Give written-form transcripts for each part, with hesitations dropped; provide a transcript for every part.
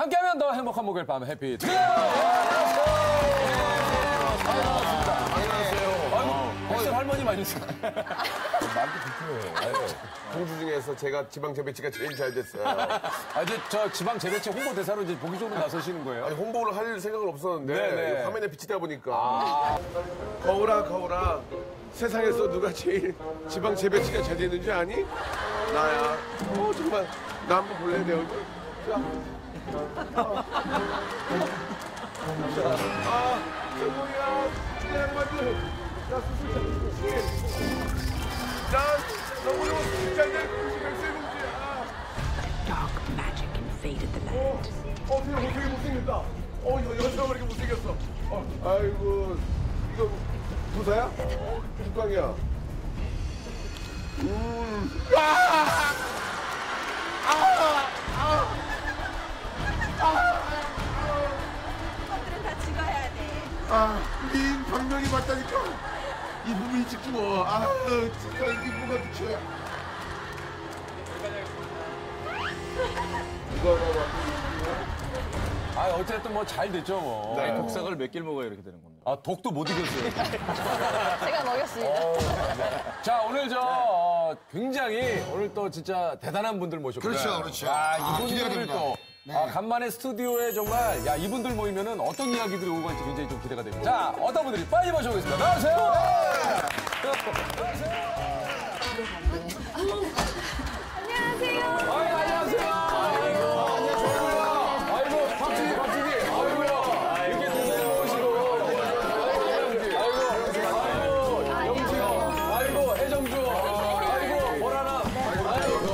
함께하면 더 행복한 목요일 밤 해피 투게더! 안녕하세요. 백설 할머니 맞으세요? 말도 불편해요. 공주 중에서 제가 지방 재배치가 제일 잘 됐어요. 아, 이제 저 지방 재배치 홍보 대사로 이제 보기 좋으면 나서시는 거예요? 아니, 홍보를 할 생각은 없었는데 네네. 화면에 비치다 보니까 거울아 거울아 세상에서 누가 제일 지방 재배치가 잘 됐는지 아니? 나야. 어 정말 나 한번 볼래 내 얼굴. 아 정우야 이 양반들 나 수술자. Dark magic invaded the land. 이 부분이 찍 죽어. 아, 진짜 이 뭐가 미쳐요. 이거 봐봐. 아, 어쨌든 뭐 잘 됐죠 뭐. 네. 독삭을 몇 개를 먹어야 이렇게 되는 겁니다. 아, 독도 못 이겼어요. 제가 먹였습니다. 자, 오늘 저 굉장히 오늘 또 진짜 대단한 분들 모셨고요. 그렇죠, 그렇죠. 아, 이분들을 또. 네. 아, 간만에 스튜디오에 정말 야 이분들 모이면은 어떤 이야기들이 오고 갈지 굉장히 좀 기대가 됩니다. 자, 어떤 분들이 빨리 모셔보겠습니다. 나오세요. 안녕하세요. 안녕하세요. 아이고, 아이고, 박진희, 박진희. 아이고야. 이렇게 두세 모시고. 아이고, 아이고, 영지호. 아이고, 해정주. 아이고, 보라나. 아이고,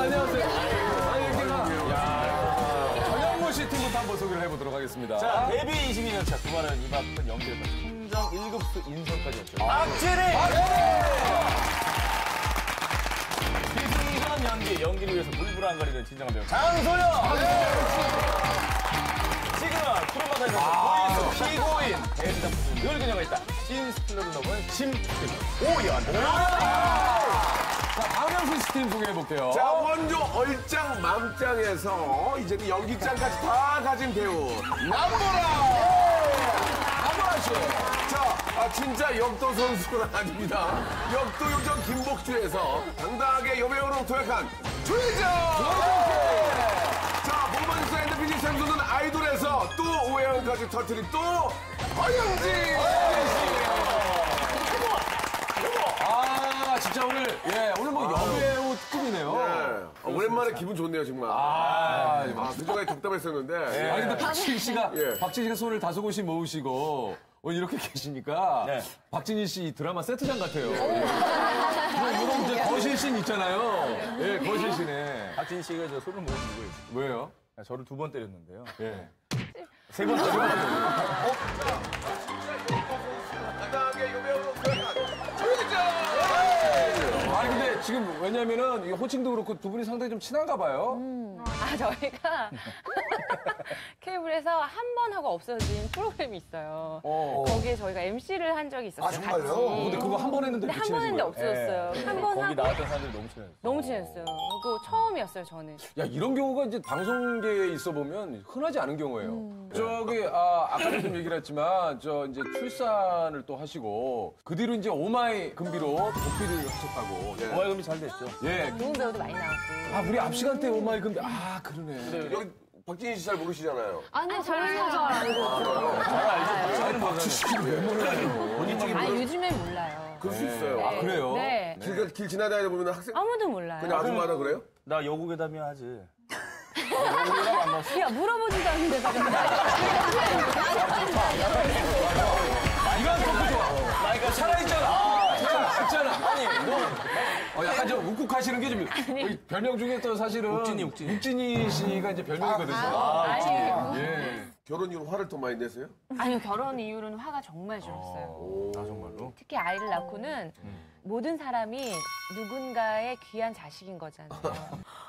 안녕하세요. 팀부터 한번 소개를 해보도록 하겠습니다. 자, 데뷔 22년 차, 그만한 이만큼 연기를 받고 팀장 1급수 인선까지 했죠. 박진희! 비중한 연기, 연기를 위해서 물불안거리는 진정한 배우 장소연! 시그널, 푸른바다에서 VS 피고인, 대수장 부분 늘 그녀가 있다. 찐 스틸러를 넘은 짐스틸러 오연! 자, 박명수 씨 팀 소개해볼게요. 자, 먼저 얼짱, 맘짱에서 이제는 연기짱까지 다 가진 배우 남보라! 남보라 씨! 자, 아, 진짜 역도 선수는 아닙니다. 역도 요정 김복주에서 당당하게 여배우로 도약한 조혜정! 자, 모먼스 앤드 비지 샘수는 아이돌에서 또 오해원까지 터트린 또 허영지! 진짜 오늘 예 오늘 뭐 여배우 특급이네요. 네. 오랜만에 기분 좋네요 정말. 누군가에 덕담했었는데. 아니 근데 박진희 씨가 예. 박진희 씨가 손을 다섯 곳이 모으시고 오늘 이렇게 계시니까 네. 박진희 씨 드라마 세트장 같아요. 이런 이제 거실씬 있잖아요. 예 거실씬에 박진희 씨가 저 손을 모으는 거예요. 왜요? 저를 2번 때렸는데요. 예. 세 번째. 지금 왜냐면은 호칭도 그렇고 두 분이 상당히 좀 친한가 봐요. 아 저희가 케이블에서 한 번 하고 없어진 프로그램이 있어요. 거기에 저희가 MC를 한 적이 있었어요. 아 정말요? 근데 그거 한 번 했는데 한 번 했는데 없어졌어요. 한 번 하고 거기 나왔던 사람들이 너무 친했어요. 너무 친했어요. 그거 처음이었어요 저는. 야 이런 경우가 이제 방송계에 있어 보면 흔하지 않은 경우예요. 저기 아까도 좀 얘기를 했지만 저 이제 출산을 또 하시고 그 뒤로 이제 오마이 금비로 도피를 하셨다고. 네. 오마이 금비 잘 됐죠. 예. 좋은 배우도 많이 나왔고. 아 우리 앞 시간 때 오마이 금비. 아 그러네. 네. 여기 박진희 씨 잘 모르시잖아요. 아니 저는 잘 알고. 잘 알죠. 박진희 씨 왜 몰라요? 아 요즘엔 몰라요. 그럴 수 있어요. 네. 아 그래요? 네. 길 지나다니다 보면 학생 아무도 몰라요. 그냥 아줌마라 그래요? 나 여고괴담이야 하지. 야, 물어보지도 않는데, 지금. 이건 더 좋아. 나 이거 살아있잖아. 살아있잖아. 아니, 너. 약간 좀 욱욱하시는 게 좀. 별명 중에 또 사실은. 욱진이 씨가 이제 별명이거든요. 예. 결혼 이후로 화를 더 많이 내세요? 아니요, 결혼 이후로는 화가 정말 줄었어요. 아, 정말로? 특히 아이를 낳고는. 모든 사람이 누군가의 귀한 자식인 거잖아요.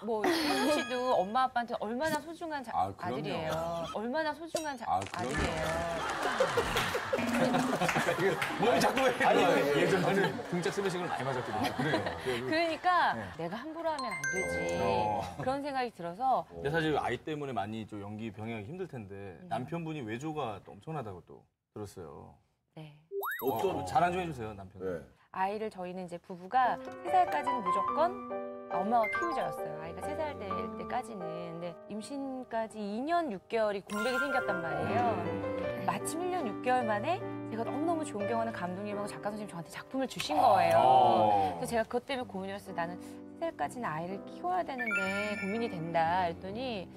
뭐 태훈 씨도 엄마 아빠한테 얼마나 소중한 아들이에요. 얼마나 소중한 아들이에요. 몸이 자꾸 왜 이래. 예전에 등짝 스매싱을 많이 맞았거든요. 그래요. 그러니까 내가 함부로 하면 안 되지. 그런 생각이 들어서. 근데 사실 아이 때문에 많이 좀 연기 병행하기 힘들 텐데 남편분이 외조가 또 엄청나다고 또 들었어요. 네. 자랑 좀 해주세요, 남편. 네. 아이를 저희는 이제 부부가 3살까지는 무조건 엄마가 키우자였어요. 아이가 3살 될 때까지는. 근데 임신까지 2년 6개월이 공백이 생겼단 말이에요. 마침 1년 6개월 만에 제가 너무너무 존경하는 감독님하고 작가 선생님이 저한테 작품을 주신 거예요. 그래서 제가 그것 때문에 고민을 했어요. 나는 3살까지는 아이를 키워야 되는데 고민이 된다. 그랬더니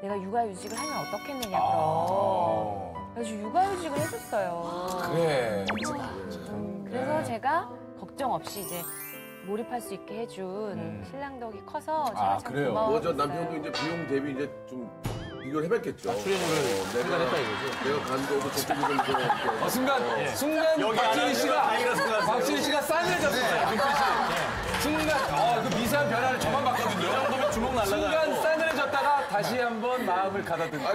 내가 육아휴직을 하면 어떻겠느냐, 그럼. 그래서 육아휴직을 했었어요. 그래. 그래서 제가 걱정 없이 이제 몰입할 수 있게 해준 신랑 덕이 커서 제가 참 고마워요. 저 남편도 이제 비용 대비 이제 좀 이걸 해봤겠죠. 출연료를 생각했다 이거지. 내가 간도도 조금 좀. 순간 박진희 씨가 싸늘해졌어요. 순간 그 미세한 변화를 저만 봤거든요. 이 정도면 주먹 날라가. 순간 싸늘해졌다가 다시 한번 마음을 가다듬고.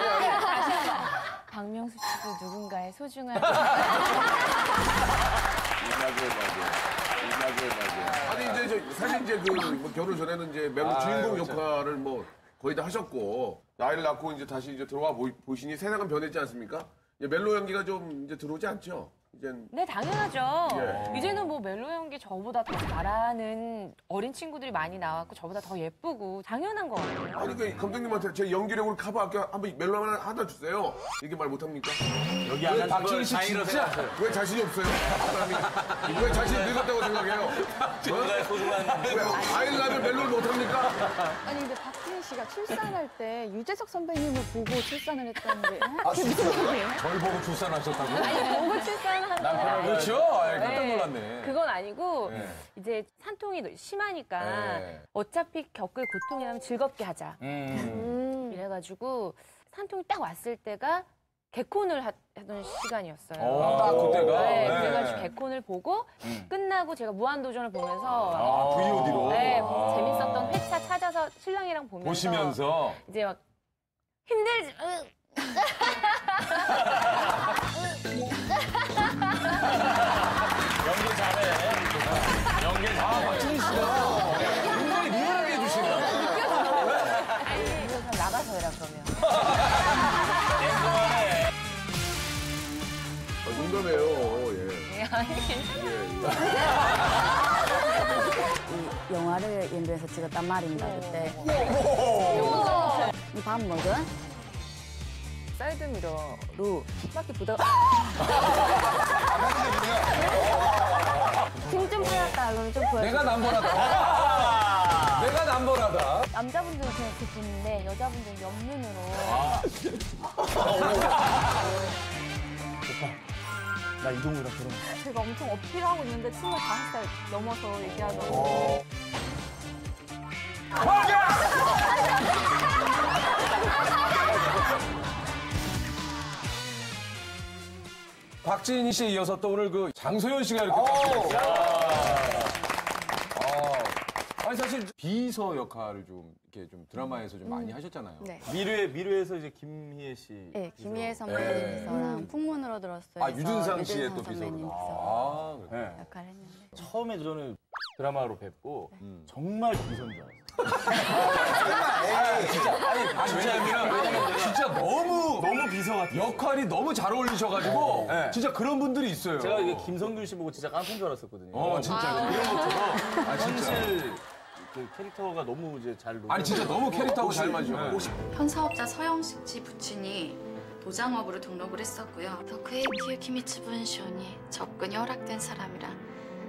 박명수 씨도 누군가의 소중한. 맞아요. 아니 이제 사실 이제 그 결혼 전에는 이제 매번 주인공 역할을 뭐 거의 다 하셨고 나이를 낳고 이제 다시 이제 들어와 보시니 세상은 변했지 않습니까? 이제 멜로 연기가 좀 이제 들어오지 않죠? 이젠. 네, 당연하죠. 예. 이제는 뭐 멜로 연기 저보다 더 잘하는 어린 친구들이 많이 나왔고 저보다 더 예쁘고 당연한 거 같아요. 아니 그 감독님한테 제 연기력을 커버 할게요. 한번 멜로 하나 주세요. 이렇게 말 못합니까? 여기 왜 박진희 씨 진짜 왜 자신이 없어요? 왜 자신이 늙었다고 생각해요? 전가의 소중한 아이라면 멜로를 못합니까? 아니 근데 박진희 씨가 출산할 때 유재석 선배님을 보고 출산을 했다는 게 그게 무슨 소리예요? 저를 보고 출산하셨다고요? 아니 보고 출산 남편을 그렇죠? 깜짝 놀랐네. 그건 아니고 이제 산통이 심하니까 어차피 겪을 고통이라면 즐겁게 하자. 이래가지고 산통이 딱 왔을 때가 개콘을 하던 시간이었어요. 그때가? 네, 그래가지고 개콘을 보고 끝나고 제가 무한도전을 보면서 VOD로? 네, 재밌었던 회차 찾아서 신랑이랑 보면서 이제 막 힘들지 연기 잘해. 연기 잘해. 박진희 씨가 굉장히 리얼하게 해주시네. 아니, 그럼 나가서 해라, 그러면. 농담해요, 예. 아니, 괜찮아요. 영화를 인도에서 찍었단 말입니다, 그때. 밥 먹어? 사이드미러로 빡빡이 보다가 등 좀 보였다 그러면 좀 보여줘. 내가 남보라다. 내가 남보라다. 남자분들은 그냥 이렇게 보는데 여자분들은 옆눈으로. 오빠, 나 이동우랑 결혼했어. 제가 엄청 어필하고 있는데 25살 넘어서 얘기하더라고요. 박진희 씨에 이어서 또 오늘 그 장소연 씨가 이렇게. 아니 사실 비서 역할을 좀 이렇게 좀 드라마에서 좀 많이 하셨잖아요. 네. 미루에서 이제 김희애 씨. 네, 김희애 선배님 비서랑 풍문으로 들었어요. 아 유준상 씨의 또 비서로. 역할을 했는데. 처음에 저는 드라마로 뵙고 정말 비서인 줄 알았어요. 진짜 너무 비서 같아요. 역할이 너무 잘 어울리셔가지고 진짜 그런 분들이 있어요. 제가 이게 김성균 씨 보고 진짜 깜짝 놀랐었거든요. 진짜 이런 것처럼 사실 그 캐릭터가 너무 이제 잘 아니 진짜 너무 캐릭터하고 잘 맞으셔. 현 사업자 서영식 씨 부친이 도장업으로 등록을 했었고요. 더 그의 기획기미츠분시온이 접근이 허락된 사람이라.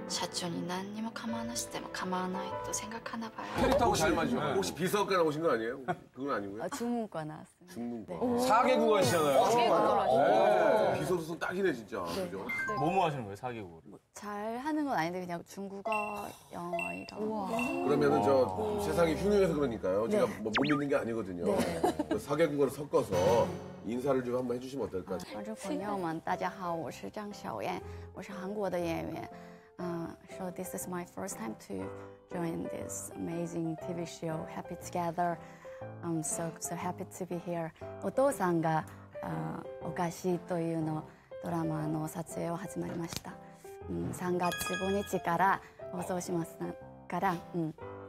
사촌이 난 니모 가만하시대 뭐 가만하이또 생각하나 봐요. 캐릭터하고 잘 맞죠? 혹시 비서학과 오신 거 아니에요? 그건 아니고요? 중문과 나왔습니다. 중문과. 4개국어시잖아요. 4개국어로 하시죠. 비서로서 딱이네 진짜. 그죠? 뭐뭐 하시는 거예요? 4개국어를? 잘 하는 건 아닌데 그냥 중국어, 영어 이런. 그러면은 저 세상이 흉흉해서 그러니까요. 제가 뭐 못 믿는 게 아니거든요. 4개국어를 섞어서 인사를 좀 한번 해주시면 어떨까요? 观众朋友们，大家好，我是张小燕，我是韩国的演员。So this is my first time to join this amazing TV show, Happy Together. I'm so happy to be here. お父さんが お菓子 というのドラマの撮影を始まりました。3月5日から放送しますから、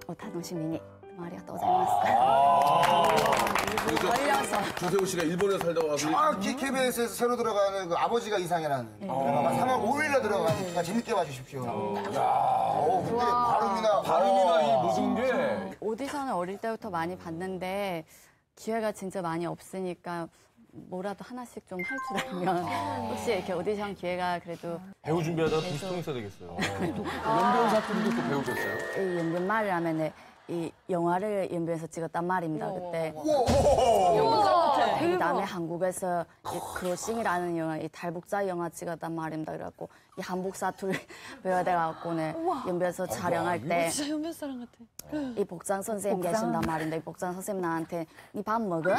お楽しみに。 감사합니다. 조세호 씨가 일본에서 살다 와서 정확히 KBS에서 새로 들어가는 그 아버지가 이상해라는 드라마 3월 5일에 들어가니까 재밌게 봐주십시오. 근데 발음이나 이 모든 게 오디션을 어릴 때부터 많이 봤는데 기회가 진짜 많이 없으니까 뭐라도 하나씩 좀 할 줄 알면 혹시 이렇게 오디션 기회가 그래도 배우 준비하다가 도시통역사 되겠어요. 연변 사투리도 또 배우셨어요? 이 연변 말을 하면 이 영화를 연변에서 찍었단 말입니다. 그때 그다음에 한국에서 크로싱이라는 영화, 이 달복자 영화 찍었단 말입니다. 그래갖고 이 한복 사투리 외워야 돼갖고 오늘 연변에서 촬영할 때 진짜 연변 사람 같아. 이 복장 선생님 계신단 말인데 이 복장 선생님 나한테 니 밥 먹은?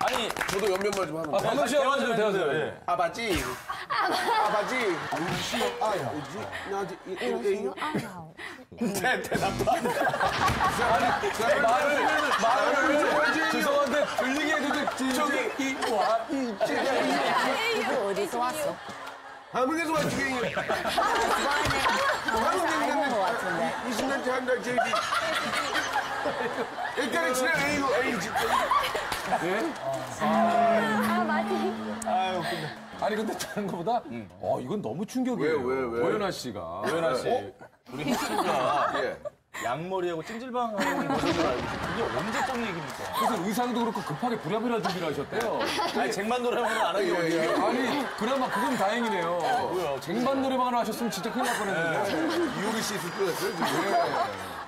아니 저도 연변말 좀 하는데. 박명수 형 대화 좀 대하세요. 아바지. 아바지. 우시요 아야. 나지 이거 아야. 대답도 안 돼. 아니, 말을 죄송한데 들리게 해도 저기 이거 어디서 왔어? 한국에서 왔지. 한국에서 알고 온 것 같은데. 20년째 한달 제일 일단은 지난 A고 A 집. 네? 아 맞지. 아유 근데. 아니 근데 다른 거보다 이건 너무 충격이에요. 왜? 오연아 씨가. 오연아 씨. 우리 희씨가 양머리하고 찜질방하는 모습을 알고 그게 언제쯤 얘기입니까? 그래서 의상도 그렇고 급하게 부랴부랴 준비를 하셨대요. 아니 쟁반 노래방은 안 하기로 했는데. 아니 그나마 그건 다행이네요. 뭐야? 쟁반 노래방을 하셨으면 진짜 큰일 날 뻔했는데. 이효리 씨 있을 뻔했어요 지금.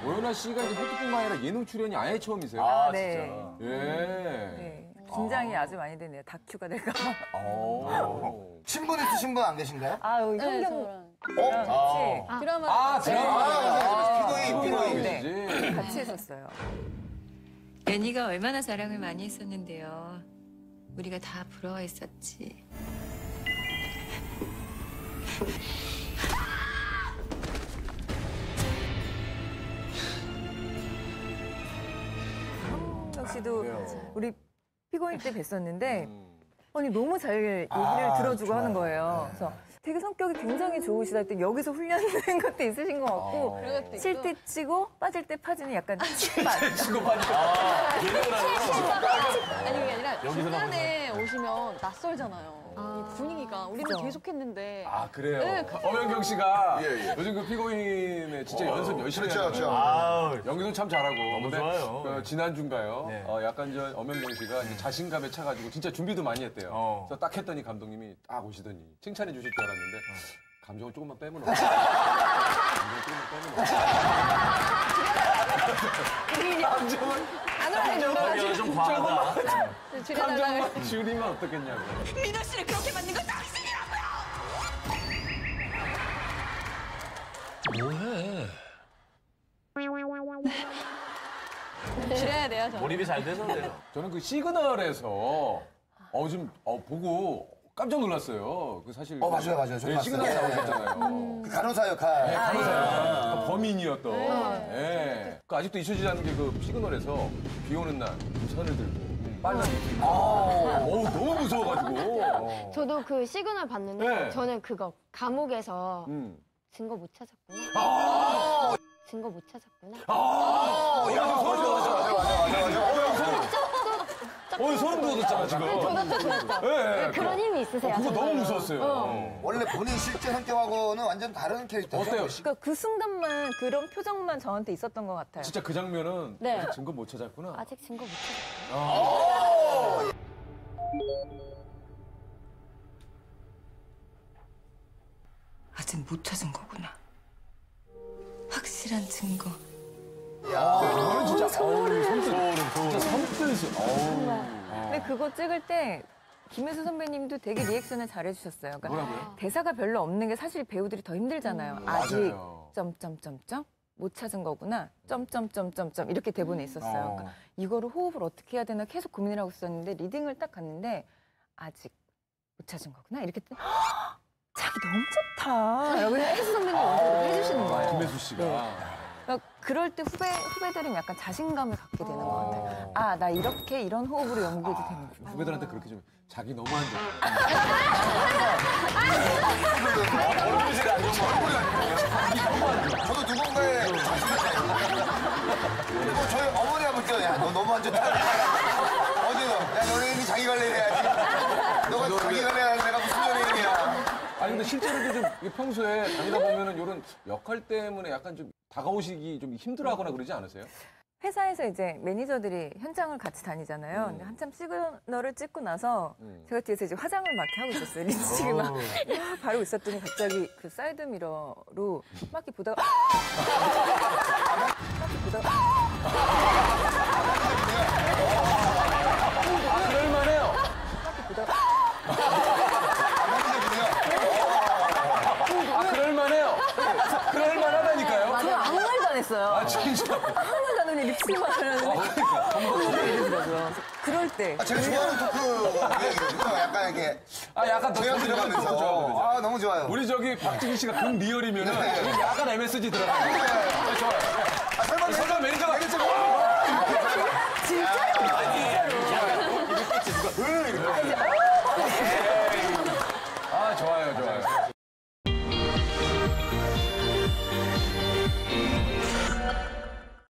오연아 씨가 이제 호주뿐만 아니라 예능 출연이 아예 처음이세요. 아 진짜. 네. 예. 긴장이 아주 많이 되네요. 다큐가 될까 봐. 신분 있으신 분 안 계신가요? 아, 현경. 같이 드라마. 피고인. 같이 했었어요. 애니가 얼마나 자랑을 많이 했었는데요. 우리가 다 부러워했었지. 역시도 우리 피고인 때 뵀었는데 아니 너무 잘 얘기를 들어주고 좋아요. 하는 거예요. 네. 그래서 되게 성격이 굉장히 좋으시다 했더니 여기서 훈련된 것도 있으신 것 같고 칠 때 치고 빠질 때 파지는 약간 칠때 치고 빠지고 아니 그게 아니라 중간에 오시면 낯설잖아요. 이 분위기가 우리는 계속했는데 그래요? 네, 엄현경 씨가 요즘 그 피고인에 진짜 연습 열심히 하는 거예요. 연기도 참 잘하고 너무 좋아요. 그 지난주인가요? 네. 약간 저 엄현경 씨가 이제 자신감에 차가지고 진짜 준비도 많이 했대요. 그래서 딱 했더니 감독님이 딱 오시더니 칭찬해 주실 줄 알았는데 감정을 조금만 빼면 어때? 감정을 과하다. 감정만 줄이면 어떻겠냐고. 민호 씨를 그렇게 만든 건 당신이라고요! 뭐해? 줄여야 돼요, 저는. 몰입이 잘 돼서 그래요. 저는 그 시그널에서 보고 깜짝 놀랐어요. 그 사실 맞아요. 네, 시그널에 나오셨잖아요. 그 간호사 역할. 네, 간호사. 범인이었던. 네. 그 아직도 잊혀지지 않는 게 그 시그널에서 비 오는 날 우산을 들고. 빨라. 너무 무서워가지고. 저도 그 시그널 봤는데 저는 그거 감옥에서 증거 못 찾았구나. 증거 못 찾았구나. 소름 돋았잖아 지금. 그런 힘이 있으세요. 그거 너무 무서웠어요. 원래 본인 실제 성격하고는 완전 다른 캐릭터예요. 어때요? 그러니까 그 순간만 그런 표정만 저한테 있었던 것 같아요. 진짜 그 장면은 증거 못 찾았구나. 아직 증거 못 찾았구나. 아직 못 찾은 거구나. 확실한 증거. 야, 진짜 섬뜩했어. 근데 그거 찍을 때 김혜수 선배님도 되게 리액션을 잘해주셨어요. 그러니까 뭐라고요? 대사가 별로 없는 게 사실 배우들이 더 힘들잖아요. 아직 점점점점 못 찾은 거구나. 점점점점점 이렇게 대본에 있었어요. 그러니까 이거를 호흡을 어떻게 해야 되나 계속 고민을 하고 있었는데 리딩을 딱 갔는데 아직 못 찾은 거구나. 이렇게 너무 좋다. 여기 혜수 선배님 원래 해주시는 거예요. 김혜수 씨가. 네. 그럴 때 후배들은 약간 자신감을 갖게 되는 것 같아요. 아, 나 이렇게 이런 호흡으로 연기해도 되는구나. 후배들한테 그렇게 좀 자기 너무한 줄. 저도 누군가의 그리고 저희 어머니 아버지가 야, 너 너무한 줄. 어디서? 야, 너네들이 자기 관리해야지. 너가 자기 관리해야 내가 무슨 연예인이야. 아니 근데 실제로도 좀 평소에 다니다 보면은 이런 역할 때문에 약간 좀 다가오시기 좀 힘들어하거나 그러지 않으세요? 회사에서 이제 매니저들이 현장을 같이 다니잖아요. 근데 한참 시그널을 찍고 나서 제가 뒤에서 이제 화장을 막 하고 있었어요. 립스틱을 막 바르고 있었더니 갑자기 그 사이드 미러로 막 이렇게 보다가 아, 그럴만해요. 막 이렇게 보다가 아, 진짜. 아무 말도 안 하는데 립스틱만 하려는데. 그럴 때. 아, 제가 좋아하는 토크. 약간 이렇게. 아, 약간 더 들어가면서. 아, 너무 좋아요. 우리 저기 박진희 씨가 그 리얼이면은 약간 MSG 들어가요. 아, 좋아요. 아, 설마 매니저가. 진짜요? 진짜로. 이렇게 누가. 아, 좋아요, 좋아요.